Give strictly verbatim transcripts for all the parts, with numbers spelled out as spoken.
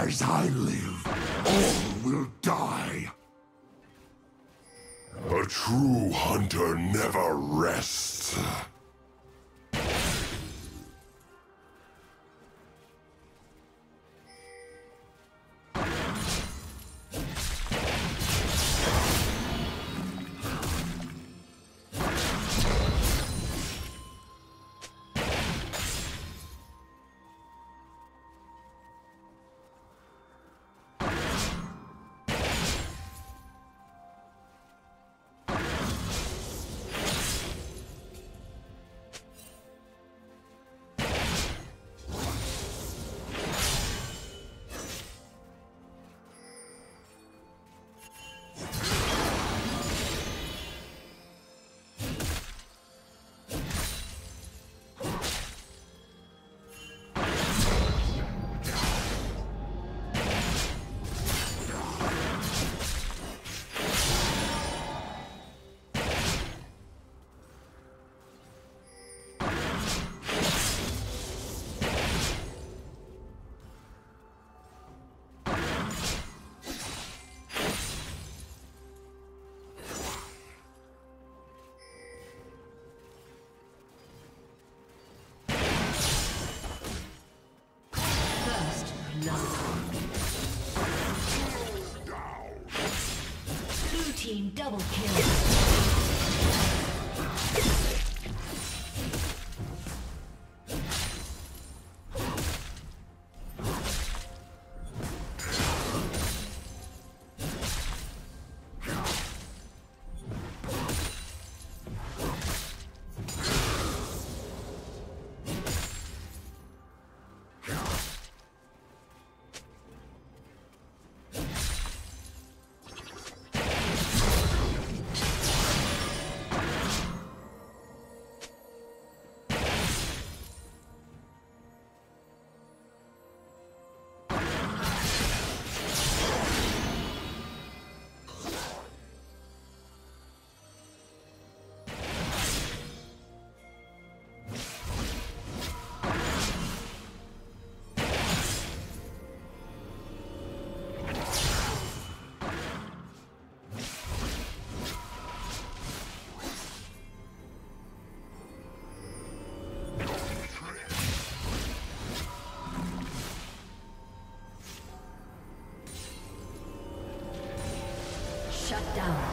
As I live, all will die. A true hunter never rests. Team double kill. Shut down.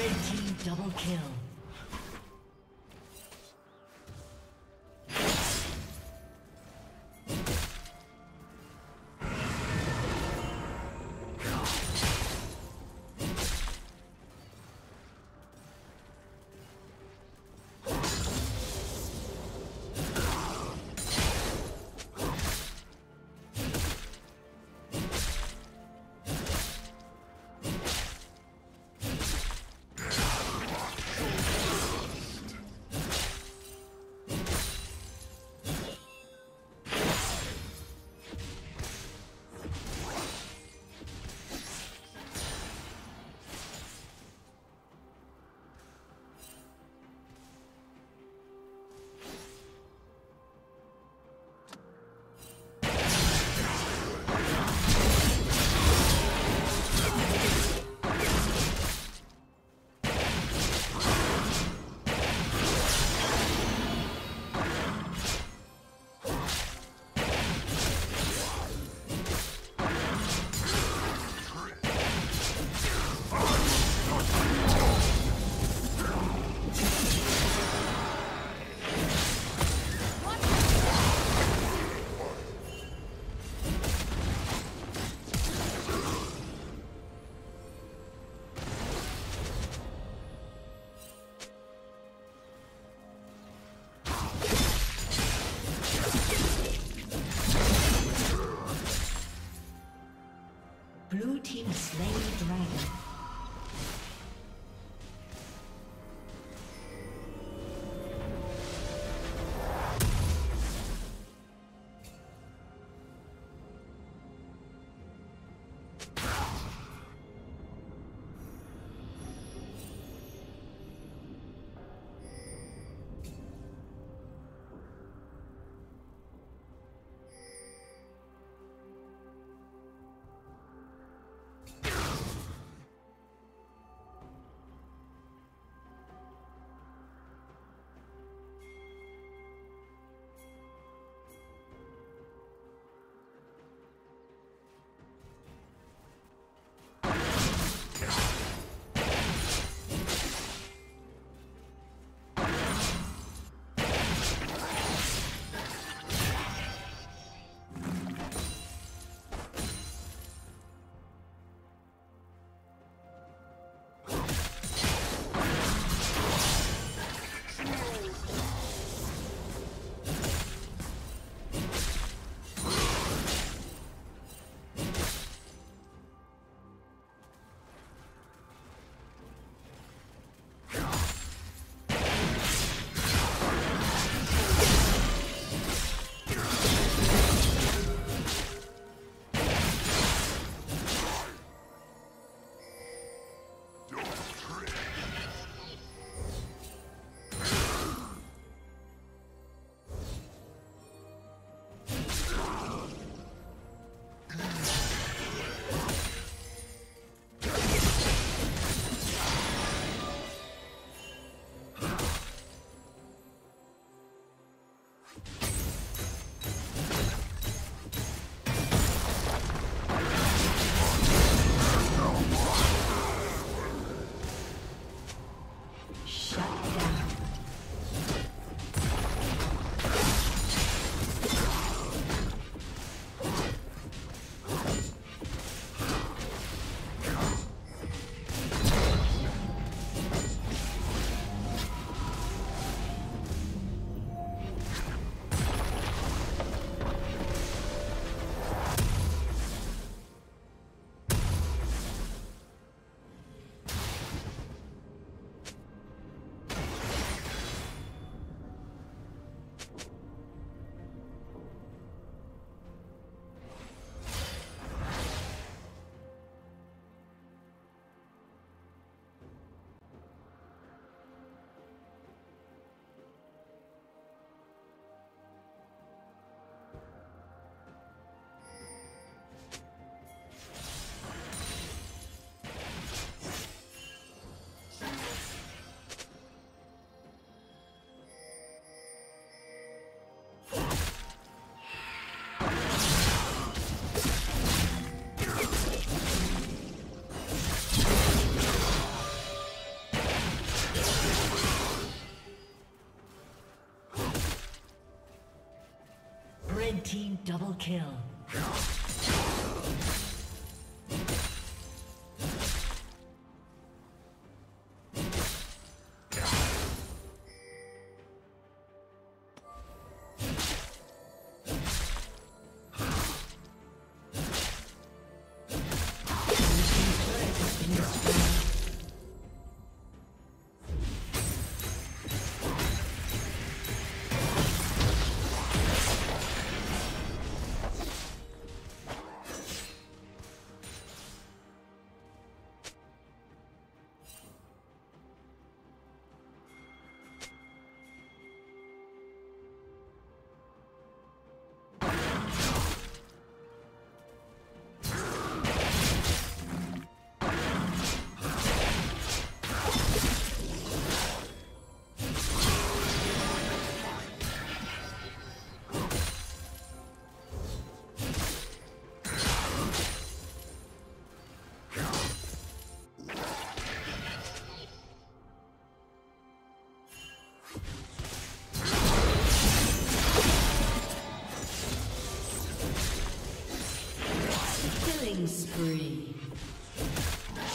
Red team double kill. Thank you. Double kill. Spree.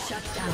Shut down.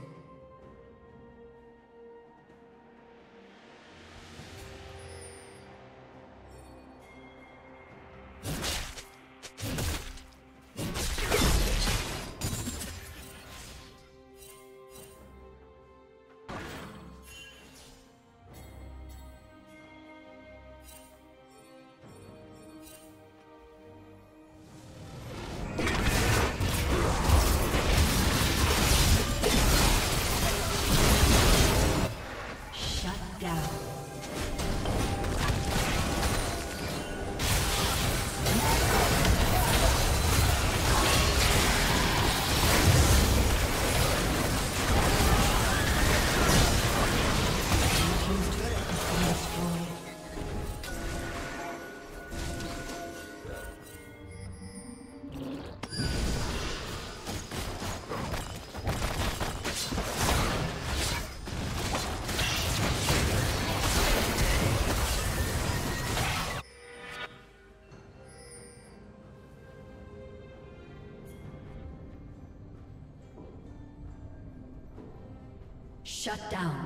Shut down.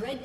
Red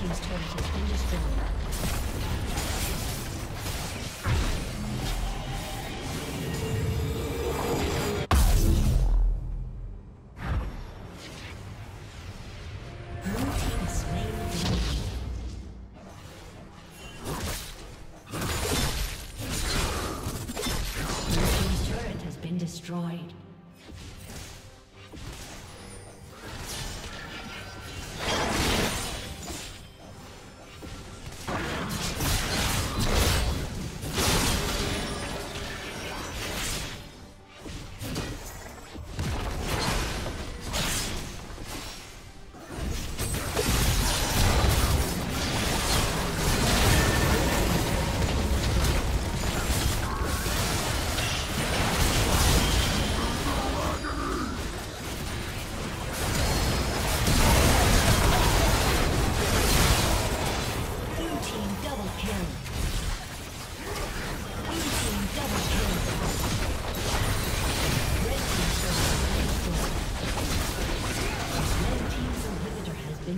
team's turret has been destroyed.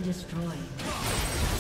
Destroyed. Destroyed.